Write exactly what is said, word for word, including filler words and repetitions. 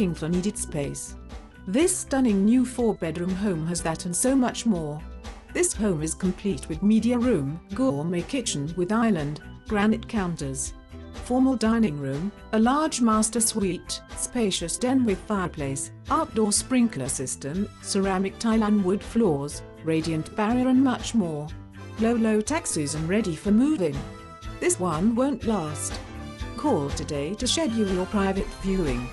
looking for needed space. This stunning new four-bedroom home has that and so much more. This home is complete with media room, gourmet kitchen with island, granite counters, formal dining room, a large master suite, spacious den with fireplace, outdoor sprinkler system, ceramic tile and wood floors, radiant barrier and much more. Low low taxes and ready for moving. This one won't last. Call today to schedule your private viewing.